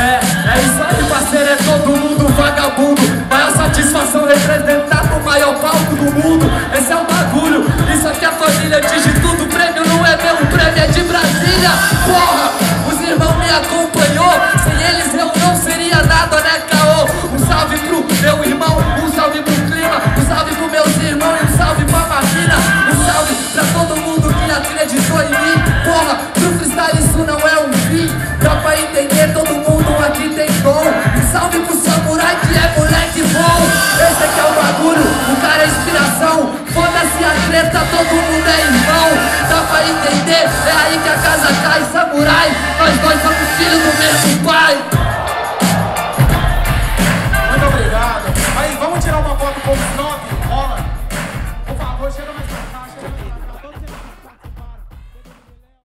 É isso aí, parceiro, é todo mundo vagabundo. Maior satisfação representar no maior palco do mundo. Esse é o bagulho, isso aqui é a família. Diz de tudo, o prêmio não é meu, o prêmio é de Brasília. Porra, os irmãos me acompanhou, sem eles eu não seria